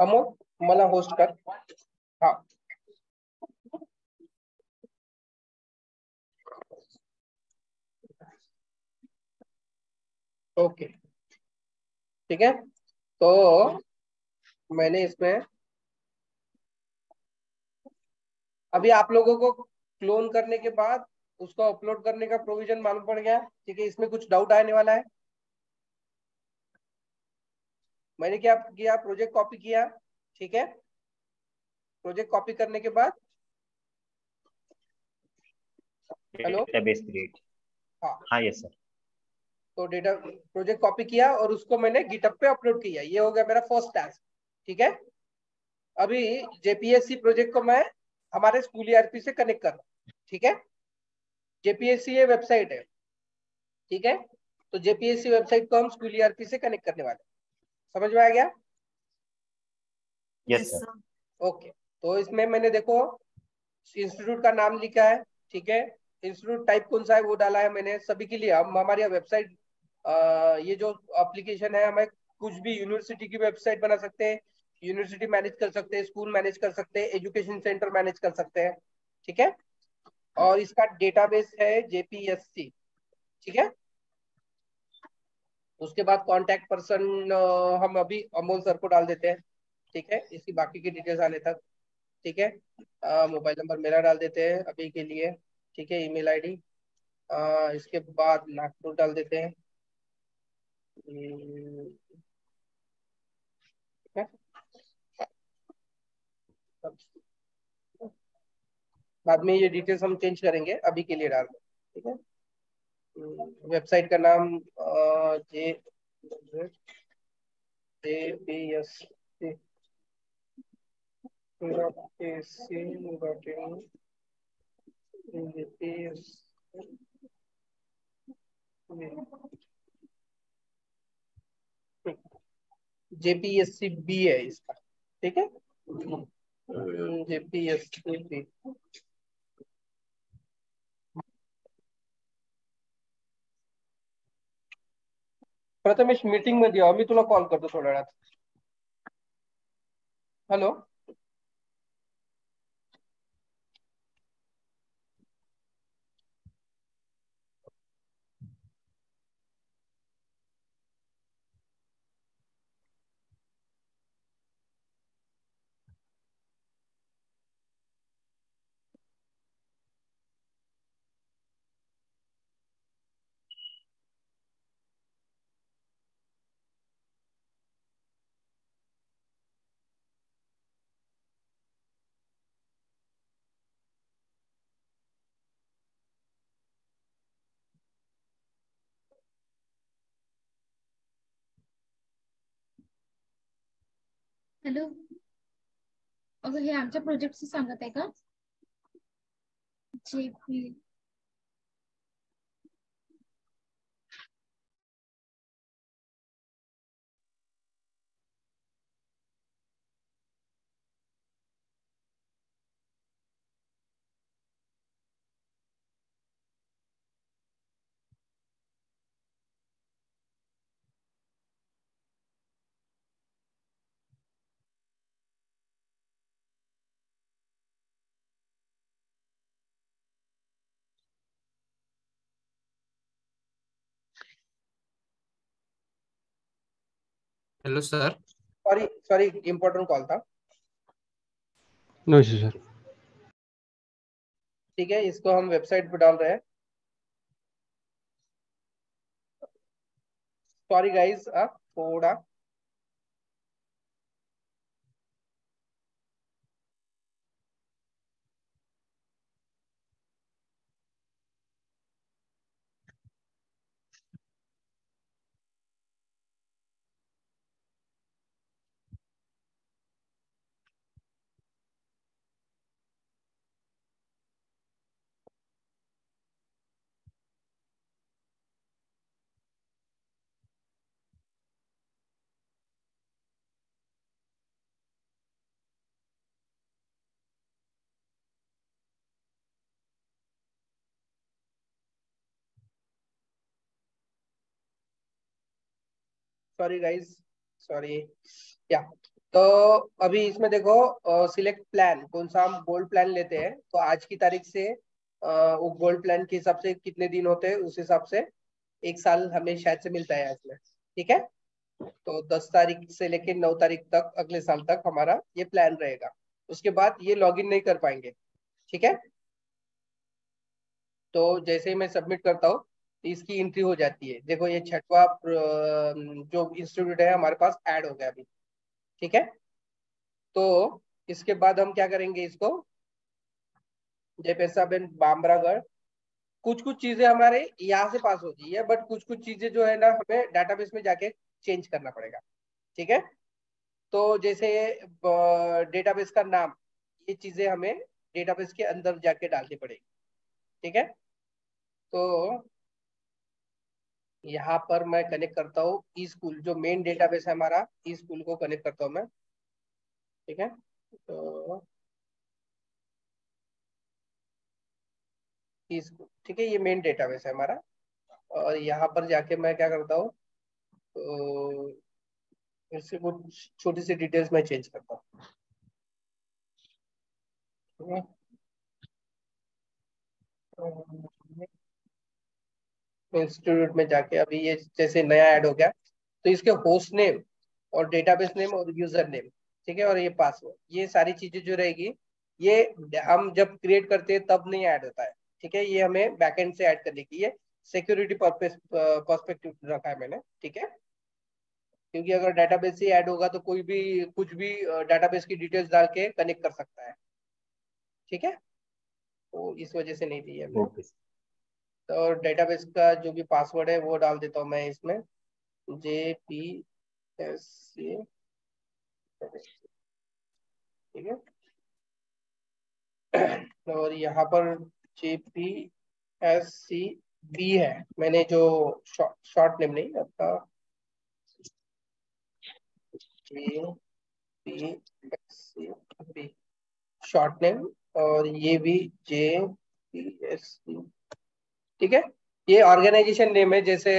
अमोल मला होस्ट कर। हाँ ओके ठीक है। तो मैंने इसमें अभी आप लोगों को क्लोन करने के बाद उसको अपलोड करने का प्रोविजन मालूम पड़ गया ठीक है। इसमें कुछ डाउट आने वाला है। मैंने क्या किया, प्रोजेक्ट कॉपी किया ठीक है। प्रोजेक्ट कॉपी करने के बाद हेलो डेटाबेस क्रिएट। हाँ यस सर। तो डेटा प्रोजेक्ट कॉपी किया और उसको मैंने गिटहब पे अपलोड किया। ये हो गया मेरा फर्स्ट टास्क ठीक है। अभी जेपीएससी प्रोजेक्ट को मैं हमारे स्कूल ईआरपी से कनेक्ट कर रहा हूँ ठीक है। जेपीएससी ये वेबसाइट है ठीक है। तो जेपीएससी वेबसाइट को हम स्कूल ईआरपी से कनेक्ट करने वाले हैं। समझ में आ गया? Yes sir. ओके तो इसमें मैंने देखो इंस्टीट्यूट का नाम लिखा है ठीक है। इंस्टीट्यूट टाइप कौन सा है वो डाला है मैंने सभी के लिए। हम हमारी वेबसाइट ये जो एप्लीकेशन है हमें कुछ भी यूनिवर्सिटी की वेबसाइट बना सकते हैं, यूनिवर्सिटी मैनेज कर सकते हैं, स्कूल मैनेज कर सकते हैं, एजुकेशन सेंटर मैनेज कर सकते हैं ठीक है। और इसका डेटाबेस है जेपीएससी ठीक है। उसके बाद कांटेक्ट पर्सन हम अभी अमोल सर को डाल देते हैं ठीक है। इसकी बाकी की डिटेल्स आने तक ठीक है। मोबाइल नंबर मेरा डाल देते हैं अभी के लिए ठीक है। ईमेल आईडी इसके बाद नागपुर डाल देते हैं ठीक है? बाद में ये डिटेल्स हम चेंज करेंगे, अभी के लिए डाल दें ठीक है। वेबसाइट का नाम जेपीएससी बी है इसका ठीक है। जेपीएससी प्रथमेश मीटिंग मध्ये आम्ही तुला कॉल करतो थोड्या वेळात। हॅलो हेलो अगं हे आमच्या प्रोजेक्टचं सांगत आहे का? JP hello sir. Sorry sorry important call था। नो इश्यू सर ठीक है। इसको हम वेबसाइट पे डाल रहे हैं। सॉरी गाइस आप थोड़ा सॉरी गाइज, सॉरी या। तो अभी इसमें देखो सिलेक्ट प्लान, कौन सा हम गोल्ड प्लान लेते हैं। तो आज की तारीख से वो गोल्ड प्लान के हिसाब से कितने दिन होते हैं उस हिसाब से एक साल हमें शायद से मिलता है इसमें, ठीक है। तो 10 तारीख से लेकर 9 तारीख तक अगले साल तक हमारा ये प्लान रहेगा। उसके बाद ये लॉगिन नहीं कर पाएंगे, ठीक है। तो जैसे ही मैं सबमिट करता हूँ इसकी एंट्री हो जाती है। देखो ये छठवा जो इंस्टीट्यूट है हमारे पास ऐड हो गया अभी, ठीक है। तो इसके बाद हम क्या करेंगे, इसको जयपेसा बामरागढ़, कुछ कुछ चीजें हमारे यहाँ से पास होती है बट कुछ कुछ चीजें जो है ना हमें डाटाबेस में जाके चेंज करना पड़ेगा, ठीक है। तो जैसे डेटाबेस का नाम, ये चीजें हमें डेटाबेस के अंदर जाके डालनी पड़ेगी, ठीक है। तो यहाँ पर मैं कनेक्ट करता हूँ ई स्कूल, जो मेन डेटाबेस है हमारा ई स्कूल को कनेक्ट करता हूँ मैं, ठीक है। तो ई स्कूल, ठीक है, ये मेन डेटाबेस है हमारा। और यहाँ पर जाके मैं क्या करता हूँ, तो इससे कुछ छोटी सी डिटेल्स मैं चेंज करता हूँ, ठीक है। इंस्टीट्यूट में जाके अभी ये जैसे नया ऐड हो गया, तो इसके होस्ट नेम और डेटाबेस नेम और यूजर नेम, ठीक है, और ये पासवर्ड, ये सारी चीजें जो रहेगी ये हम जब क्रिएट करते हैं तब नहीं ऐड होता है, ठीक है। ये हमें बैकएंड से ऐड करने की, ये सिक्योरिटी पर्पस पर्सपेक्टिव रखा है मैंने, ठीक है। क्योंकि अगर डेटाबेस से ऐड होगा तो कोई भी कुछ भी डेटाबेस की डिटेल्स डाल के कनेक्ट कर सकता है, ठीक है। तो इस वजह से नहीं दी है। और डेटाबेस का जो भी पासवर्ड है वो डाल देता हूँ मैं इसमें, JPSC, ठीक है। और यहाँ पर JPSC B है, मैंने जो शॉर्ट नेम नहीं अपना JPSC B शॉर्ट नेम, और ये भी JPSC, ठीक है। ये ऑर्गेनाइजेशन नेम है, जैसे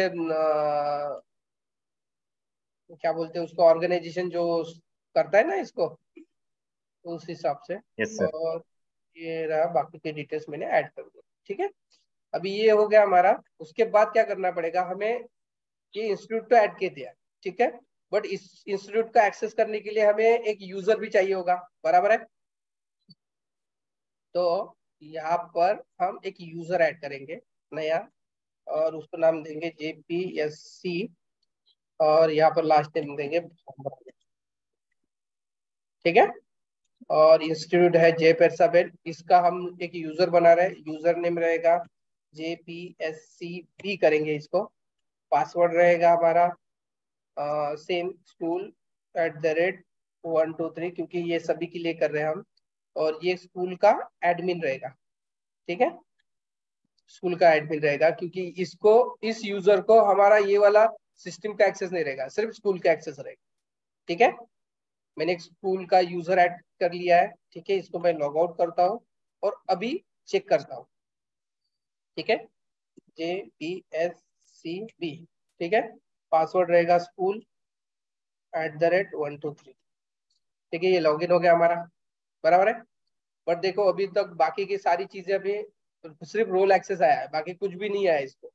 क्या बोलते हैं उसको, ऑर्गेनाइजेशन जो करता है ना इसको, उस हिसाब से। yes, sir. और ये रहा, बाकी के डिटेल्स मैंने ऐड कर दिए, ठीक है। अभी ये हो गया हमारा। उसके बाद क्या करना पड़ेगा, हमें ये इंस्टीट्यूट तो ऐड किया दिया, ठीक है, बट इस इंस्टीट्यूट का एक्सेस करने के लिए हमें एक यूजर भी चाहिए होगा, बराबर है। तो यहाँ पर हम एक यूजर ऐड करेंगे नया, और उसको नाम देंगे JPSC, और यहाँ पर लास्ट नेम देंगे, ठीक है। और इंस्टीट्यूट है JPSC, इसका हम एक यूजर बना रहे, यूजर नेम रहेगा JPSC B करेंगे इसको, पासवर्ड रहेगा हमारा सेम school@123, क्योंकि ये सभी के लिए कर रहे हैं हम। और ये स्कूल का एडमिन रहेगा, ठीक है, स्कूल का एडमिन रहेगा, क्योंकि इसको, इस यूजर को हमारा ये वाला सिस्टम का एक्सेस नहीं रहेगा, सिर्फ स्कूल का एक्सेस रहेगा, ठीक है। मैंने एक स्कूल का यूजर ऐड कर लिया है, ठीक है। इसको मैं लॉग आउट करता हूँ और अभी चेक करता हूँ, ठीक है। JPSC B, ठीक है, पासवर्ड रहेगा school@123, ठीक है। ये लॉग इन हो गया हमारा, बराबर है। बट देखो अभी तक बाकी की सारी चीजें, अभी सिर्फ रोल एक्सेस आया है, बाकी कुछ भी नहीं आया इसको,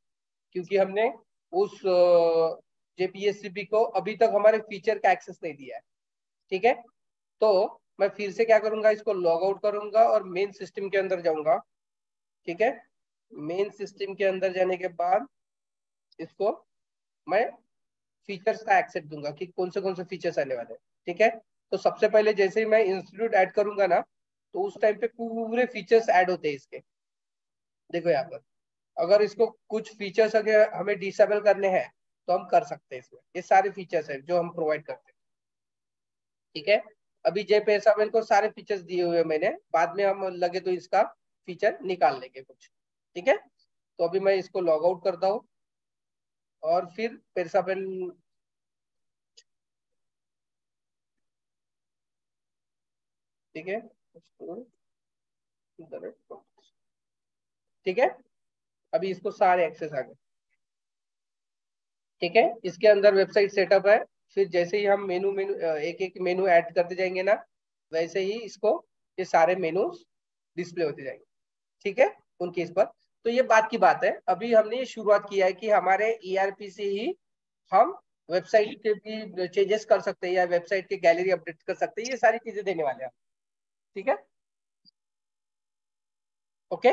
क्योंकि हमने उस JPSC B को अभी तक हमारे फीचर का एक्सेस नहीं दिया है, ठीक है। तो मैं फिर से क्या करूंगा, इसको लॉग आउट करूंगा और मेन सिस्टम के अंदर जाऊंगा, ठीक है। मेन सिस्टम के अंदर जाने के बाद इसको मैं फीचर्स का एक्सेस दूंगा कि कौन से फीचर्स आने वाले हैं, ठीक है। तो सबसे पहले जैसे ही मैं इंस्टीट्यूट ऐड करूंगा ना, तो उस टाइम पे पूरे फीचर्स ऐड होते हैं इसके। देखो यहाँ पर अगर इसको कुछ फीचर्स अगर हमें डिसेबल करने हैं तो हम कर सकते हैं इसमें, ये सारे फीचर्स हैं जो हम प्रोवाइड करते हैं, ठीक है। अभी JPSC को सारे फीचर्स दिए हुए मैंने, बाद में हम लगे तो इसका फीचर निकाल लेंगे कुछ, ठीक है। तो अभी मैं इसको लॉग आउट करता हूँ और फिर JPSC ठीक है, ठीक है। अभी इसको सारे एक्सेस आ गए, ठीक है, इसके अंदर वेबसाइट सेटअप है। फिर जैसे ही हम मेनू एक एक मेनू ऐड करते जाएंगे ना, वैसे ही इसको ये सारे मेनू डिस्प्ले होते जाएंगे, ठीक है, उनके इस पर। तो ये बात की बात है, अभी हमने ये शुरुआत किया है कि हमारे ERP से ही हम वेबसाइट के भी चेंजेस कर सकते हैं या वेबसाइट के गैलरी अपडेट कर सकते हैं, ये सारी चीजें देने वाले हैं, ठीक है। ओके,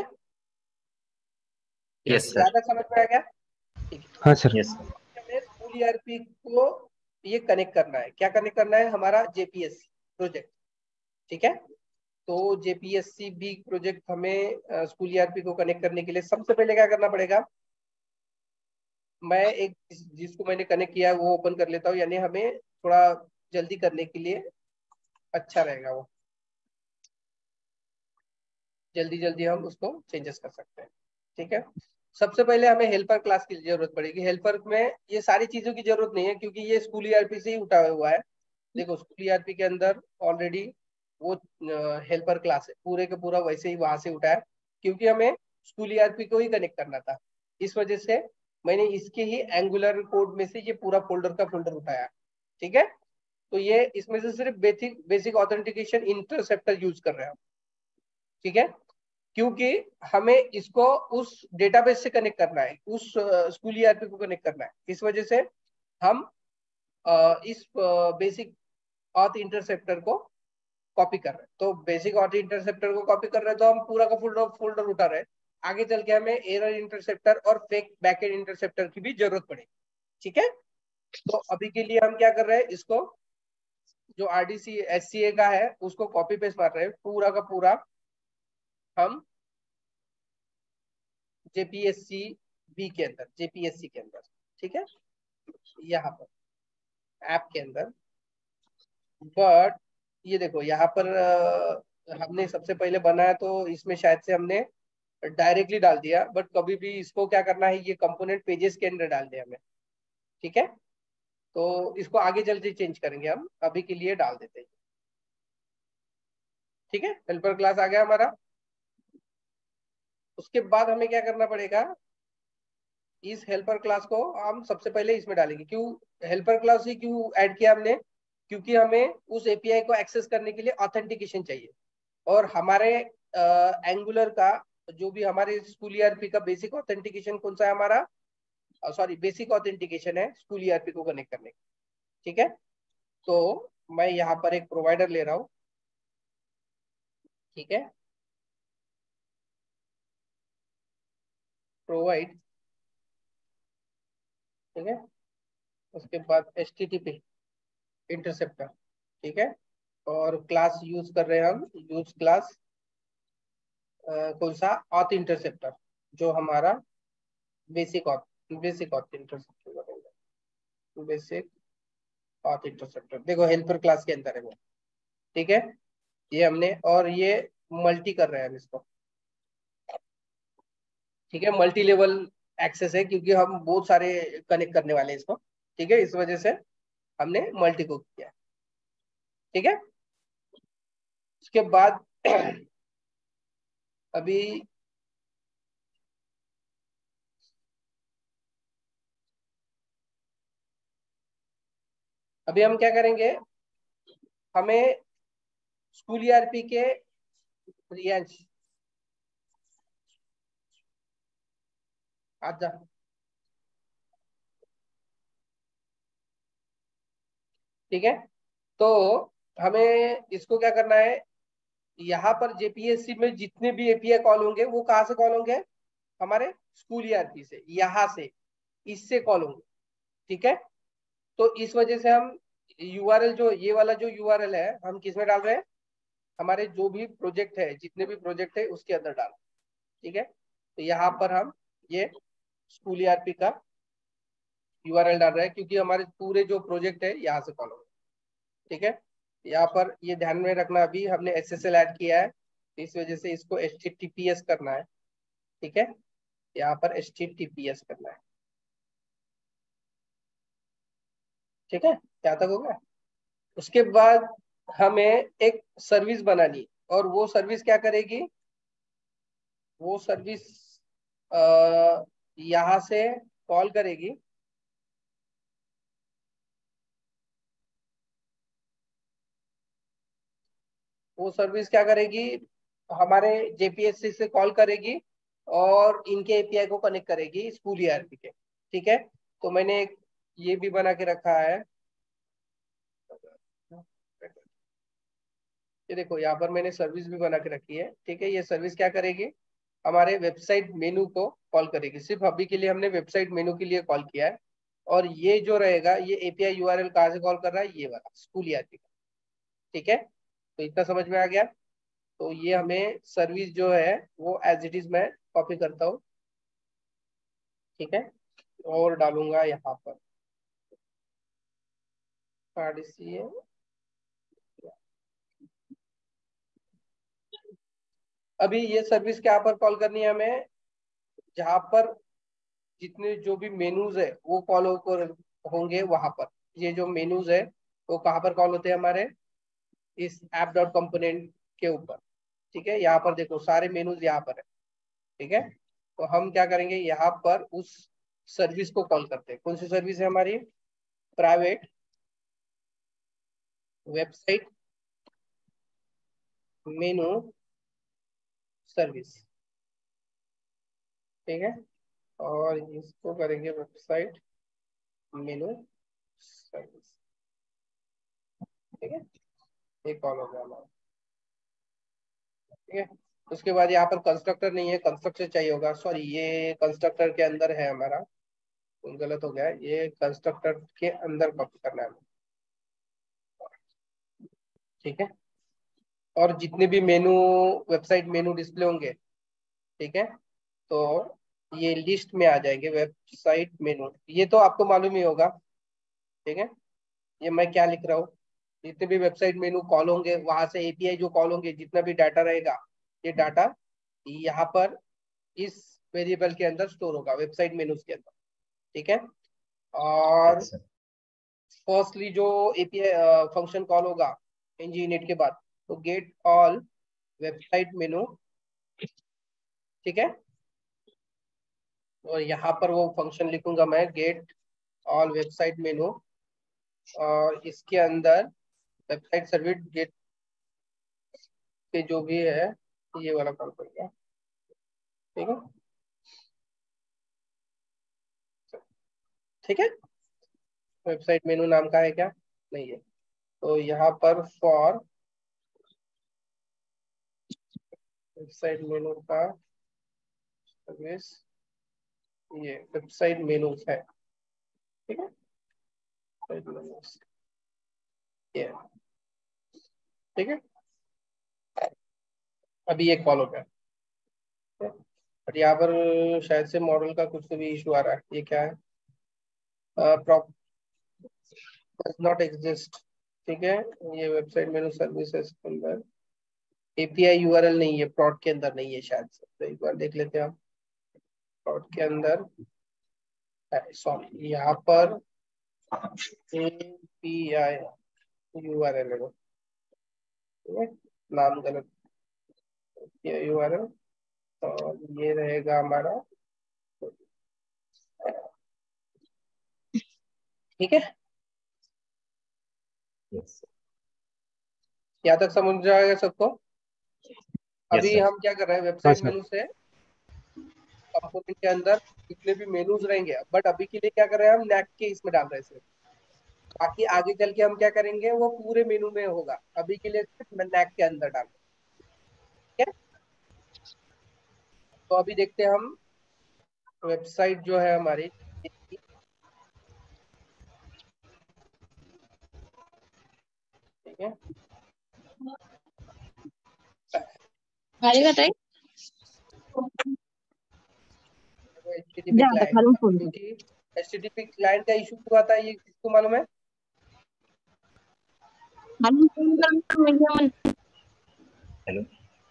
यस सर, ज्यादा समझ में आ गया? ठीक है, हाँ सर, यस सर। हमें फुल ERP को ये कनेक्ट करना है, क्या कनेक्ट करना है? हमारा JPSC प्रोजेक्ट, ठीक है। तो JPSC भी प्रोजेक्ट हमें स्कूल ERP को कनेक्ट करने के लिए सबसे पहले क्या करना पड़ेगा? मैं एक जिसको मैंने कनेक्ट किया है वो ओपन कर लेता हूँ, यानी हमें थोड़ा जल्दी करने के लिए अच्छा रहेगा, वो जल्दी जल्दी हम उसको चेंजेस कर सकते हैं, ठीक है। सबसे पहले हमें हेल्पर क्लास की जरूरत पड़ेगी। हेल्पर में ये सारी चीजों की जरूरत नहीं है क्योंकि ये स्कूल ERP से ही उठा हुआ है। देखो, स्कूल ERP के अंदर ऑलरेडी वो हेल्पर क्लास है, पूरे का पूरा वैसे ही वहां से उठाया, क्योंकि हमें स्कूल ERP को ही कनेक्ट करना था। इस वजह से मैंने इसके ही एंगुलर कोड में से ये पूरा फोल्डर का फोल्डर उठाया, ठीक है। तो ये इसमें से सिर्फ बेसिक ऑथेंटिकेशन इंटरसेप्टर यूज कर रहे हैं, ठीक है, क्योंकि हमें इसको उस डेटाबेस से कनेक्ट करना है, उस स्कूल ERP को कनेक्ट करना है। इस वजह से हम इस बेसिक ऑथ इंटरसेप्टर को कॉपी कर रहे हैं। तो बेसिक ऑथ इंटरसेप्टर को कॉपी कर रहे हैं, तो हम पूरा का फोल्डर उठा रहे हैं। आगे चल के हमें एरर इंटरसेप्टर और फेक बैकेंड इंटरसेप्टर की भी जरूरत पड़ेगी, ठीक है। तो अभी के लिए हम क्या कर रहे हैं, इसको जो RDCA का है उसको कॉपी पेस्ट मार रहे हैं, पूरा का पूरा हम JPSC के अंदर, ठीक है, यहाँ पर ऐप के अंदर। बट ये देखो, यहाँ पर हमने सबसे पहले बनाया तो इसमें शायद से हमने डायरेक्टली डाल दिया, बट कभी भी इसको क्या करना है, ये कंपोनेंट पेजेस के अंदर डाल दिया हमें, ठीक है। तो इसको आगे जल्दी चेंज करेंगे हम, अभी के लिए डाल देते हैं, ठीक है। हेल्पर क्लास आ गया हमारा। उसके बाद हमें क्या करना पड़ेगा, इस हेल्पर क्लास को हम सबसे पहले इसमें डालेंगे। क्यों हेल्पर क्लास ही क्यों ऐड किया हमने? क्योंकि हमें उस API को एक्सेस करने के लिए ऑथेंटिकेशन चाहिए, और हमारे एंगुलर का जो भी हमारे स्कूल ERP का बेसिक ऑथेंटिकेशन कौन सा है हमारा, सॉरी बेसिक ऑथेंटिकेशन है स्कूल ERP को कनेक्ट करने का, ठीक है। तो मैं यहाँ पर एक प्रोवाइडर ले रहा हूँ, ठीक है, प्रोवाइड, ठीक है। उसके बाद HTTP इंटरसेप्टर, ठीक है, और क्लास यूज कर रहे हैं हम, यूज क्लास कौन सा, ऑथ इंटरसेप्टर, जो हमारा बेसिक ऑथ इंटरसेप्टर बनेगा, बेसिक ऑथ इंटरसेप्टर। देखो हेल्पर क्लास के अंदर है वो, ठीक है, ये हमने, और ये मल्टी कर रहे हैं हम इसको, ठीक है, मल्टी लेवल एक्सेस है क्योंकि हम बहुत सारे कनेक्ट करने वाले हैं इसको, ठीक है, इस वजह से हमने मल्टी को किया, ठीक है। उसके बाद अभी अभी हम क्या करेंगे, हमें स्कूल ERP के प्रियांश आजा, ठीक है। तो हमें इसको क्या करना है, यहाँ पर JPSC में जितने भी API कॉल होंगे वो कहाँ से कॉल होंगे, हमारे स्कूल ERP से, यहाँ से, इससे कॉल होंगे, ठीक है। तो इस वजह से हम URL जो ये वाला जो URL है हम किस में डाल रहे हैं, हमारे जो भी प्रोजेक्ट है, जितने भी प्रोजेक्ट है उसके अंदर डाल, ठीक है। तो यहाँ पर हम ये स्कूल ERP का URL डाल रहे हैं क्योंकि हमारे पूरे जो प्रोजेक्ट है यहाँ से कॉल होंगे, ठीक है। यहाँ पर ये ध्यान में रखना, अभी हमने SSL ऐड किया है इस वजह से इसको HTTPS करना है, ठीक है, यहाँ पर HTTPS करना है, ठीक है, यहाँ तक हो गया। उसके बाद हमें एक सर्विस बनानी है, और वो सर्विस क्या करेगी, वो सर्विस यहाँ से कॉल करेगी वो सर्विस क्या करेगी, हमारे जेपीएससी से कॉल करेगी और इनके एपीआई को कनेक्ट करेगी स्कूल ईआरपी के। ठीक है, तो मैंने ये भी बना के रखा है, ये देखो यहाँ पर मैंने सर्विस भी बना के रखी है। ठीक है, ये सर्विस क्या करेगी, हमारे वेबसाइट मेनू को कॉल करेगी। सिर्फ अभी के लिए हमने वेबसाइट मेनू के लिए कॉल किया है। और ये जो रहेगा ये एपीआई यूआरएल कहाँ से कॉल कर रहा है, ये वाला स्कूल ईआरपी का। ठीक है, तो इतना समझ में आ गया। तो ये हमें सर्विस जो है वो एज इट इज मैं कॉपी करता हूँ, ठीक है, और डालूंगा यहाँ पर RDCA। अभी ये सर्विस क्या पर कॉल करनी है हमें, जहां पर जितने जो भी मेनूज है वो कॉल होंगे वहां पर। ये जो मेनूज है वो कहाँ पर कॉल होते हैं, हमारे इस ऐप डॉट कंपोनेंट के ऊपर। ठीक है, यहाँ पर देखो सारे मेनूज यहाँ पर है। ठीक है, तो हम क्या करेंगे यहाँ पर उस सर्विस को कॉल करते हैं। कौन सी सर्विस है हमारी, प्राइवेट वेबसाइट मेनू सर्विस। ठीक है, और इसको करेंगे वेबसाइट मेनू सर्विस। ठीक है, ये कॉल हो गया हमारा। ठीक है, उसके बाद यहाँ पर कंस्ट्रक्टर नहीं है, कंस्ट्रक्टर चाहिए होगा। सॉरी, ये कंस्ट्रक्टर के अंदर है हमारा, गलत हो गया, ये कंस्ट्रक्टर के अंदर कॉपी करना है। ठीक है, और जितने भी मेनू वेबसाइट मेनू डिस्प्ले होंगे, ठीक है, तो ये लिस्ट में आ जाएंगे वेबसाइट मेनू। ये तो आपको मालूम ही होगा। ठीक है, ये मैं क्या लिख रहा हूँ, जितने भी वेबसाइट मेनू कॉल होंगे वहां से एपीआई जो कॉल होंगे, जितना भी डाटा रहेगा ये डाटा यहाँ पर इस वेरिएबल के अंदर स्टोर होगा, वेबसाइट मेनूज के अंदर। ठीक है, और फर्स्टली जो एपीआई फंक्शन कॉल होगा एनजी यूनिट के बाद, तो गेट ऑल वेबसाइट मेनू। ठीक है, और यहाँ पर वो फंक्शन लिखूंगा मैं, गेट ऑल वेबसाइट मेनू, और इसके अंदर वेबसाइट सर्विस गेट के जो भी है ये वाला कॉल करेगा। ठीक है, ठीक है, वेबसाइट मेनू नाम का है क्या, नहीं है, तो यहाँ पर फॉर वेबसाइट मेनू का सर्विस, ये वेबसाइट मेनू है। ठीक है, वेबसाइट मेनू ये। ठीक है, अभी ये कॉल हो गया। बट यहाँ पर शायद से मॉडल का कुछ भी इशू आ रहा है। ये क्या है, प्रॉप डज नॉट एग्जिस्ट। ठीक है, ये वेबसाइट मेनू सर्विसेज के अंदर एपीआई यूआरएल नहीं है, प्लॉट के अंदर नहीं है शायद से। तो एक बार देख लेते हैं हम, प्लॉट के अंदर, सॉरी, यहाँ पर एपीआई यूआरएल है, ठीक है, नाम गलत, एपीआई यूआरएल, और ये रहेगा हमारा। ठीक है, यहाँ तक समझ जाएगा सबको। अभी हम क्या कर रहे हैं, वेबसाइट मेनू से कंपोनेंट के अंदर जितने भी मेनूज रहेंगे, बट अभी के लिए क्या कर रहे हैं हम, नैक के इसमें डाल रहे हैं, बाकी आगे चल के हम क्या करेंगे वो पूरे मेनू में होगा। अभी के लिए नैक के अंदर डाल रहे हैं। ठीक है, तो अभी देखते हैं हम वेबसाइट जो है हमारी, ठीक है, HTTP क्लाइंट का इशू हुआ था, ये किसको मालूम है? Hello,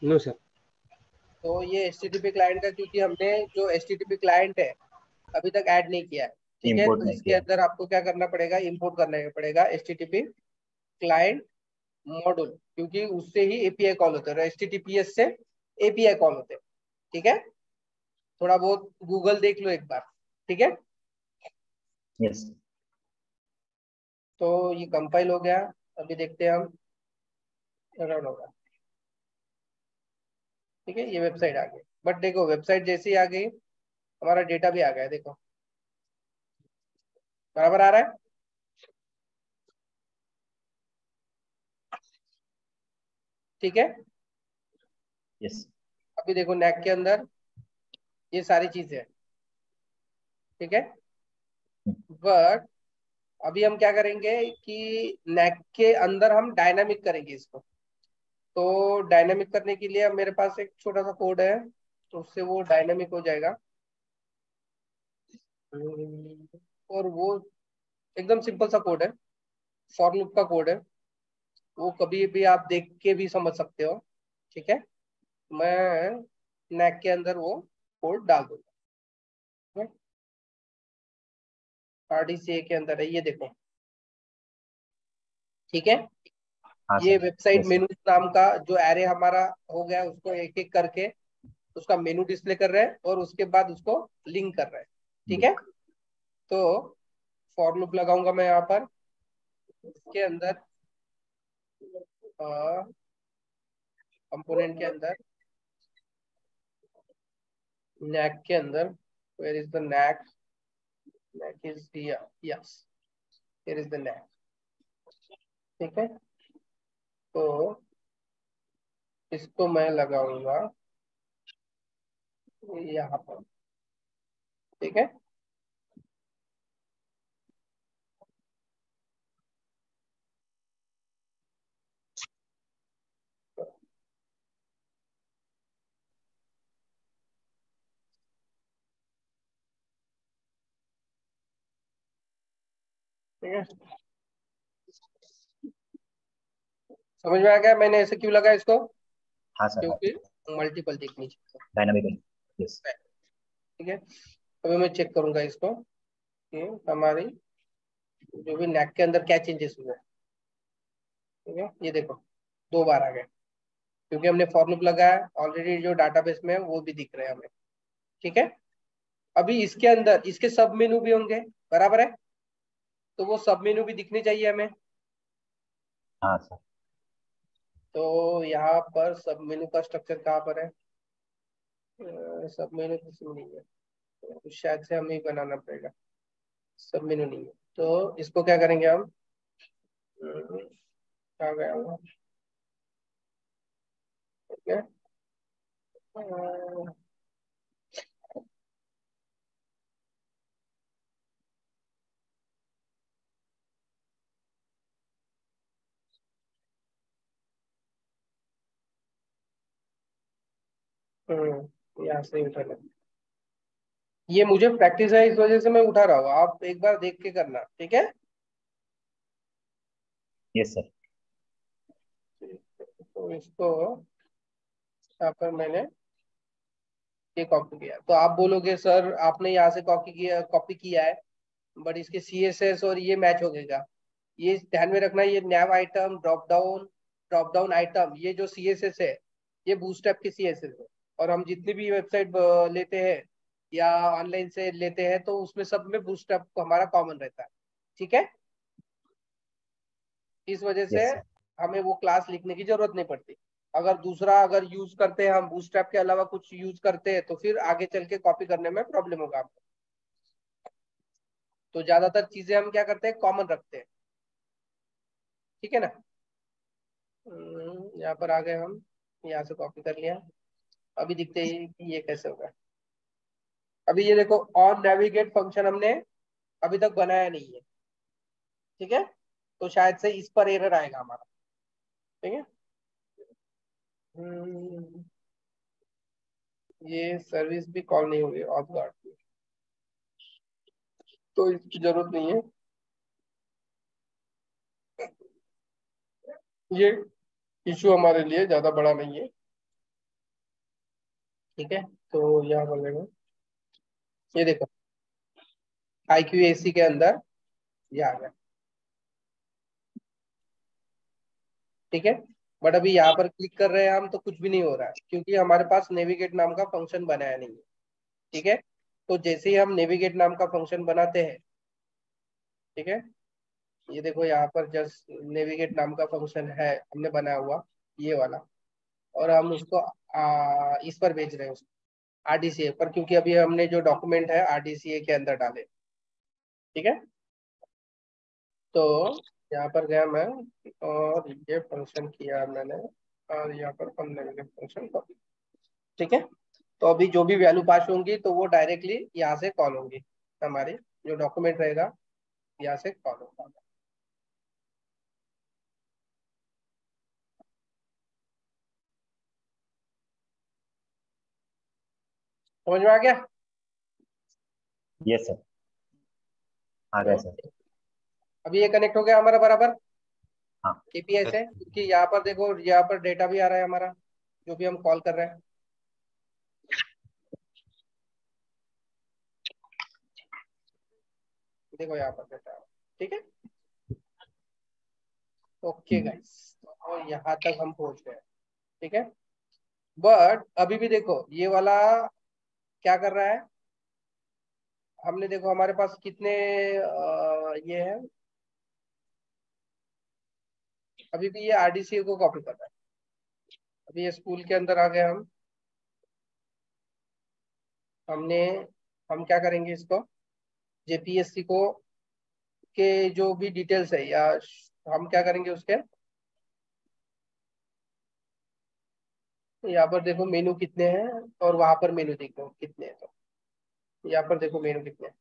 no sir. तो ये HTTP क्लाइंट का, क्योंकि हमने जो HTTP क्लाइंट है अभी तक ऐड नहीं किया है, ठीक है, तो इसके अंदर आपको क्या करना पड़ेगा, इंपोर्ट करना पड़ेगा HTTP क्लाइंट मॉड्यूल, क्योंकि उससे ही एपीआई कॉल होते हैं, HTTPS से एपीआई कॉल होते हैं। ठीक है, थोड़ा बहुत गूगल देख लो एक बार। ठीक है, यस। तो ये कंपाइल हो गया, अभी देखते हैं हम रन होगा। ठीक है, ये वेबसाइट आ गई। बट देखो वेबसाइट जैसे ही आ गई हमारा डेटा भी आ गया, देखो बराबर आ रहा है। ठीक है yes. अभी देखो नैक के अंदर ये सारी चीजें ठीक है, बट अभी हम क्या करेंगे कि नैक के अंदर हम डायनामिक करेंगे इसको। तो डायनामिक करने के लिए मेरे पास एक छोटा सा कोड है, तो उससे वो डायनामिक हो जाएगा और वो एकदम सिंपल सा कोड है, फॉर लूप का कोड है, वो कभी भी आप देख के भी समझ सकते हो। ठीक है, मैं नैक के अंदर वो कोड डाल दूंगा। RDCA के अंदर है ये देखो। ठीक है, ये वेबसाइट मेनू नाम का जो एरे हमारा हो गया उसको एक एक करके उसका मेनू डिस्प्ले कर रहे हैं और उसके बाद उसको लिंक कर रहे हैं। ठीक है, तो फॉर लूप लगाऊंगा मैं यहाँ पर, इसके अंदर कंपोनेंट के अंदर नैक के अंदर where is the NAAC, NAAC is here, yes here is the NAAC. ठीक है, तो इसको मैं लगाऊंगा यहाँ पर। ठीक है, ठीक है, समझ में आ गया मैंने ऐसे क्यों लगाया इसको। हाँ सर, क्योंकि मल्टीपल देखनी चाहिए डायनामिक। यस ठीक है, अभी मैं चेक करूंगा इसको कि हमारी जो भी नैक के अंदर क्या चेंजेस हुए। ठीक है, ये देखो दो बार आ गए क्योंकि हमने फॉर लूप लगाया, ऑलरेडी जो डाटाबेस में है वो भी दिख रहे हैं हमें। ठीक है, अभी इसके अंदर इसके सब मेनू भी होंगे बराबर है, तो वो सब मेनू भी दिखने चाहिए हमें। हाँ सर, तो यहाँ पर सब मेनू का स्ट्रक्चर कहाँ पर है? सब मेनू किसी में नहीं है, तो शायद से हमें बनाना पड़ेगा। सब मेनू नहीं है तो इसको क्या करेंगे हम, कहाँ गया हुआ? ठीक है, यहाँ से उठाना, ये मुझे प्रैक्टिस है इस वजह से मैं उठा रहा हूँ, आप एक बार देख के करना। ठीक है यस सर, तो इसको यहाँ पर मैंने ये कॉपी किया, तो आप बोलोगे सर आपने यहाँ से कॉपी किया है, बट इसके CSS और ये मैच हो गएगा। ये ध्यान में रखना, ये nav item drop down item, ये जो CSS है ये बूटस्ट्रैप के CSS है, और हम जितनी भी वेबसाइट लेते हैं या ऑनलाइन से लेते हैं तो उसमें सब में बूटस्ट्रैप हमारा कॉमन रहता है। ठीक है, इस वजह से हमें वो क्लास लिखने की जरूरत नहीं पड़ती। अगर दूसरा अगर यूज करते हैं हम बूटस्ट्रैप के अलावा कुछ यूज करते हैं तो फिर आगे चल के कॉपी करने में प्रॉब्लम होगा आपको। तो ज्यादातर चीजें हम क्या करते हैं, कॉमन रखते हैं। ठीक है ना, यहाँ पर आ गए हम, यहाँ से कॉपी कर लिया। अभी दिखते ही कि ये कैसे होगा। अभी ये देखो ऑन नेविगेट फंक्शन हमने अभी तक बनाया नहीं है। ठीक है, तो शायद से इस पर एरर आएगा हमारा। ठीक है, ये सर्विस भी कॉल नहीं होगी ऑफ गार्ड की, तो इसकी जरूरत नहीं है। ये इशू हमारे लिए ज्यादा बड़ा नहीं है। ठीक है, तो यहाँ बोलेगा ये देखो IQAC के अंदर ये आ गया। ठीक है, बट अभी यहाँ पर क्लिक कर रहे हैं हम तो कुछ भी नहीं हो रहा है क्योंकि हमारे पास नेविगेट नाम का फंक्शन बनाया नहीं है। ठीक है, तो जैसे ही हम नेविगेट नाम का फंक्शन बनाते हैं, ठीक है ये देखो यहाँ पर जस्ट नेविगेट नाम का फंक्शन है हमने बनाया हुआ ये वाला, और हम उसको इस पर भेज रहे हैं उसको आरडीसीए पर, क्योंकि अभी हमने जो डॉक्यूमेंट है आरडीसीए के अंदर डाले। ठीक है, तो यहाँ पर गया मैं और ये फंक्शन किया मैंने और यहाँ पर फंक्शन कॉपी। ठीक है, तो अभी जो भी वैल्यू पास होंगी तो वो डायरेक्टली यहाँ से कॉल होंगी, हमारे जो डॉक्यूमेंट रहेगा यहाँ से कॉल होगा। समझ में आ गया? यस सर, आ गया सर। अभी ये कनेक्ट हो गया हमारा बराबर जेपीएस से, क्योंकि यहाँ पर देखो यहाँ पर डेटा भी आ रहा है हमारा जो भी हम कॉल कर रहे हैं। देखो यहाँ पर डेटा, ठीक है। ओके गाइस, तो यहाँ तक हम पहुंच गए। ठीक है, बट अभी भी देखो ये वाला क्या कर रहा है, हमने देखो हमारे पास कितने ये है, अभी भी ये आरडीसी को कॉपी कर रहा है। अभी ये स्कूल के अंदर आ गए हम, हम क्या करेंगे इसको जेपीएससी को के जो भी डिटेल्स है या हम क्या करेंगे उसके, यहाँ पर देखो मेनू कितने हैं और वहां पर मेनू देखो कितने हैं। तो यहाँ पर देखो मेनू कितने हैं,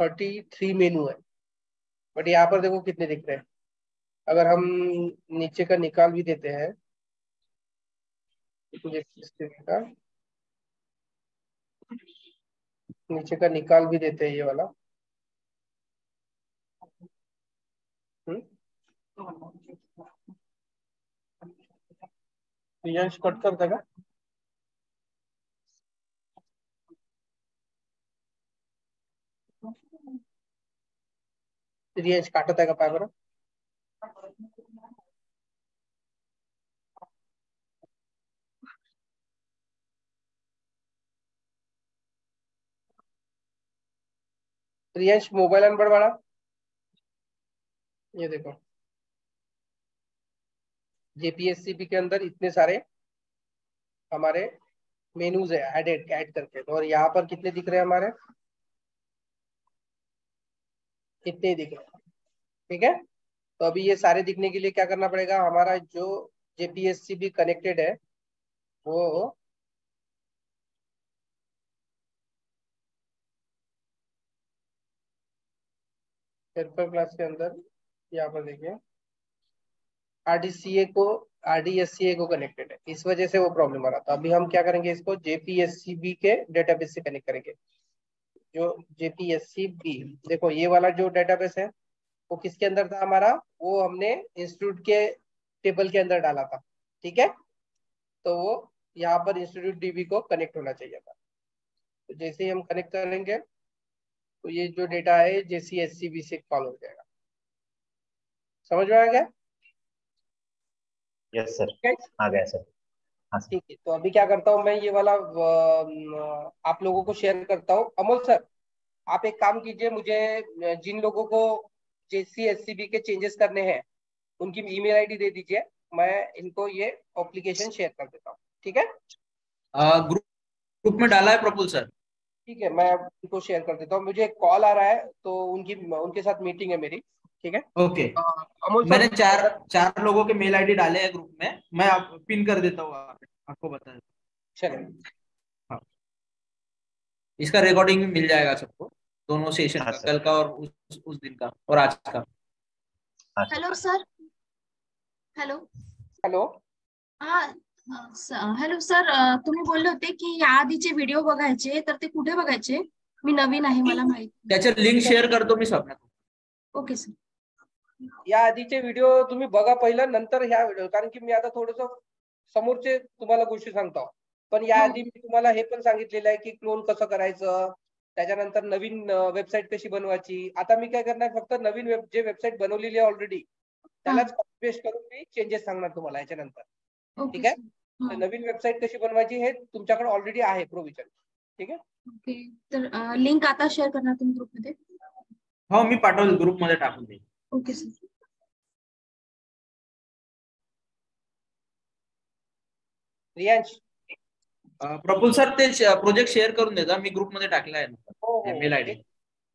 33 मेनू है, बट यहाँ पर देखो कितने दिख रहे हैं। अगर हम नीचे का निकाल भी देते हैं ये वाला प्रियांश कट कर देगा। प्रियांश काट देगा पाय बरा। प्रियांश मोबाइल अनपढ़ वाला ये देखो जेपीएससी के अंदर इतने सारे हमारे मेनूज है ऐड करके, और यहाँ पर कितने दिख रहे हैं हमारे, कितने दिख रहे हैं। ठीक है, तो अभी ये सारे दिखने के लिए क्या करना पड़ेगा, हमारा जो जेपीएससी भी कनेक्टेड है वो क्लास के अंदर यहाँ पर देखिए आरडीसीए को कनेक्टेड है, इस वजह से वो प्रॉब्लम आ रहा था। अभी हम क्या करेंगे इसको जेपीएससीबी के डेटाबेस से कनेक्ट करेंगे। जो जेपीएससीबी देखो ये वाला जो डेटाबेस है वो किसके अंदर था हमारा, वो हमने इंस्टीट्यूट के टेबल के अंदर डाला था। ठीक है, तो वो यहाँ पर इंस्टीट्यूट डीबी को कनेक्ट होना चाहिए था। तो जैसे ही हम कनेक्ट करेंगे तो ये जो डेटा है जेसीएससीबी से कॉल हो जाएगा। समझ में आ गया? यस सर, आ गया सर। ठीक है, तो अभी क्या करता हूँ मैं ये वाला आप लोगों को शेयर करता हूँ। अमोल सर आप एक काम कीजिए, मुझे जिन लोगों को जेसीएससीबी के चेंजेस करने हैं उनकी ईमेल आईडी दे दीजिए, मैं इनको ये एप्लीकेशन शेयर कर देता हूँ। ठीक है, ग्रुप में डाला है प्रफुल सर। ठीक है, मैं उनको शेयर कर देता हूँ। मुझे एक कॉल आ रहा है तो उनके साथ मीटिंग है मेरी। ठीक है, ओके। मैंने चार लोगों के मेल आईडी डाले हैं ग्रुप में, मैं आप पिन कर देता हूँ, आपको बता देता हूँ। हाँ। इसका रिकॉर्डिंग भी मिल जाएगा सबको, दोनों सेशन का, कल का और उस दिन का और आज का। हेलो सर, हेलो हेलो, हाँ हेलो सर, तुम्ही बोलले होते की या आधीचे व्हिडिओ बघायचे, तर ते कुठे बघायचे? मी नवीन आहे, मला माहिती। त्याचे लिंक शेअर करतो मी सबना। ओके सर, या आधीचे व्हिडिओ तुम्ही बघा पहिला, नंतर ह्या व्हिडिओ, कारण की मी आता थोडंसं समोरचे तुम्हाला गोष्टी सांगतो, पण या आधी मी तुम्हाला हे पण सांगितलेलं आहे की क्लोन कसं करायचं, त्याच्यानंतर नवीन वेबसाईट कशी बनवायची। आता मी काय करणार, फक्त नवीन जे वेबसाईट बनवलेली आहे ऑलरेडी त्यालाच कॉपी पेस्ट करून मी चेंजेस सांगणार तुम्हाला याच्यानंतर। ठीक आहे, नवीन वेबसाईट कशी बनवायची हे तुमच्याकडे ऑलरेडी आहे प्रोविजन। ठीक आहे, ओके। तर लिंक आता शेअर करणार तुम्ही ग्रुप मध्ये? हो, मी पाठवलं, ग्रुप मध्ये टाकून देईन। Okay sir. Priyansh Praful sir ते प्रोजेक्ट शेअर करून देता, मी ग्रुप मध्ये टाकला आहे मेल आयडी.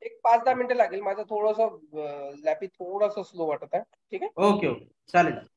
एक 5-10 मिनिटं लागेल, माझं थोडंसं लॅपी थोडंसं स्लो वाटत आहे. ठीक आहे, ओके ओके, चालेल.